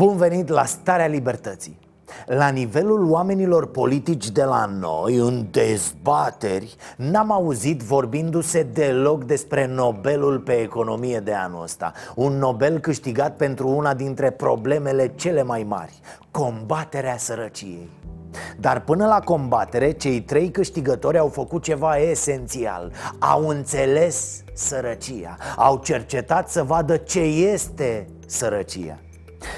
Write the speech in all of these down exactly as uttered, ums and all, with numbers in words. Bun venit la Starea Libertății. La nivelul oamenilor politici de la noi, în dezbateri, n-am auzit vorbindu-se deloc despre Nobelul pe economie de anul ăsta. Un Nobel câștigat pentru una dintre problemele cele mai mari, combaterea sărăciei. Dar până la combatere, cei trei câștigători au făcut ceva esențial. Au înțeles sărăcia, au cercetat să vadă ce este sărăcia.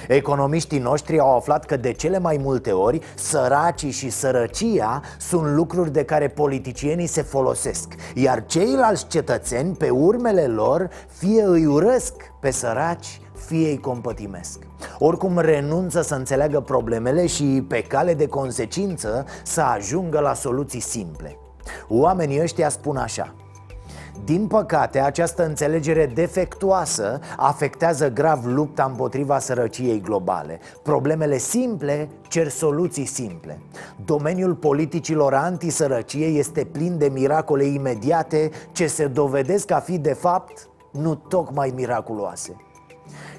Economiștii noștri au aflat că de cele mai multe ori săracii și sărăcia sunt lucruri de care politicienii se folosesc, iar ceilalți cetățeni, pe urmele lor, fie îi urăsc pe săraci, fie îi compătimesc. Oricum renunță să înțeleagă problemele și, pe cale de consecință, să ajungă la soluții simple. Oamenii ăștia spun așa: din păcate, această înțelegere defectuoasă afectează grav lupta împotriva sărăciei globale. Problemele simple cer soluții simple. Domeniul politicilor antisărăcie este plin de miracole imediate ce se dovedesc a fi, de fapt, nu tocmai miraculoase.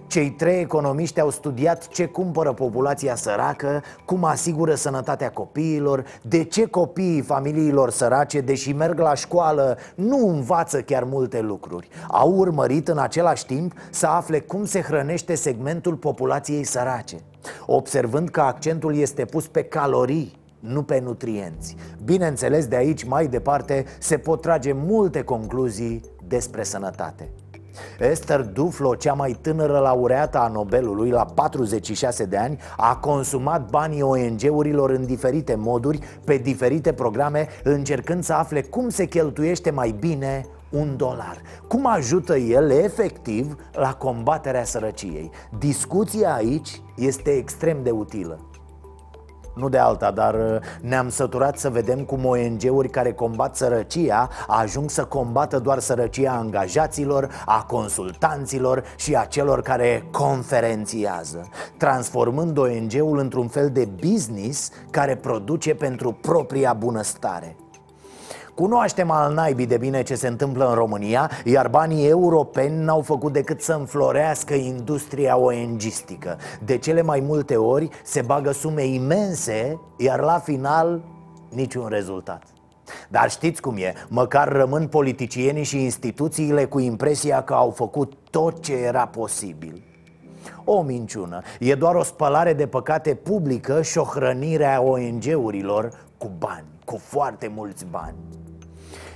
Cei trei economiști au studiat ce cumpără populația săracă, cum asigură sănătatea copiilor, de ce copiii familiilor sărace, deși merg la școală, nu învață chiar multe lucruri. Au urmărit în același timp să afle cum se hrănește segmentul populației sărace, observând că accentul este pus pe calorii, nu pe nutrienți. Bineînțeles, de aici mai departe se pot trage multe concluzii despre sănătate. Esther Duflo, cea mai tânără laureată a Nobelului, la patruzeci și șase de ani, a consumat banii O N G-urilor în diferite moduri, pe diferite programe, încercând să afle cum se cheltuiește mai bine un dolar, cum ajută el efectiv la combaterea sărăciei. Discuția aici este extrem de utilă. Nu de alta, dar ne-am săturat să vedem cum O N G-uri care combat sărăcia ajung să combată doar sărăcia angajaților, a consultanților și a celor care conferențiază, transformând O N G-ul într-un fel de business care produce pentru propria bunăstare. Cunoaștem al naibii de bine ce se întâmplă în România, iar banii europeni n-au făcut decât să înflorească industria O N G-istică. De cele mai multe ori se bagă sume imense, iar la final niciun rezultat. Dar știți cum e, măcar rămân politicienii și instituțiile cu impresia că au făcut tot ce era posibil. O minciună, e doar o spălare de păcate publică și o hrănire a O N G-urilor cu bani, cu foarte mulți bani.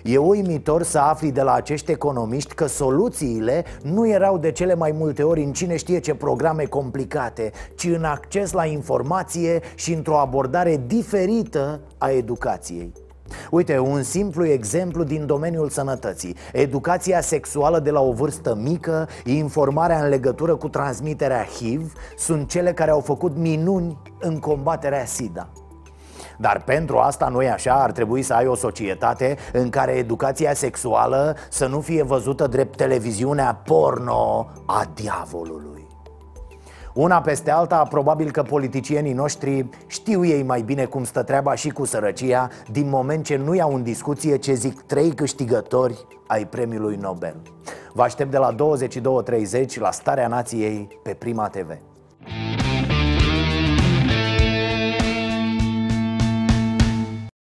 E uimitor să afli de la acești economiști că soluțiile nu erau de cele mai multe ori în cine știe ce programe complicate, ci în acces la informație și într-o abordare diferită a educației. Uite, un simplu exemplu din domeniul sănătății: educația sexuală de la o vârstă mică, informarea în legătură cu transmiterea H I V sunt cele care au făcut minuni în combaterea SIDA. Dar pentru asta, nu-i așa, ar trebui să ai o societate în care educația sexuală să nu fie văzută drept televiziunea porno a diavolului. Una peste alta, probabil că politicienii noștri știu ei mai bine cum stă treaba și cu sărăcia, din moment ce nu iau în discuție ce zic trei câștigători ai premiului Nobel. Vă aștept de la douăzeci și două treizeci la Starea Nației pe Prima T V.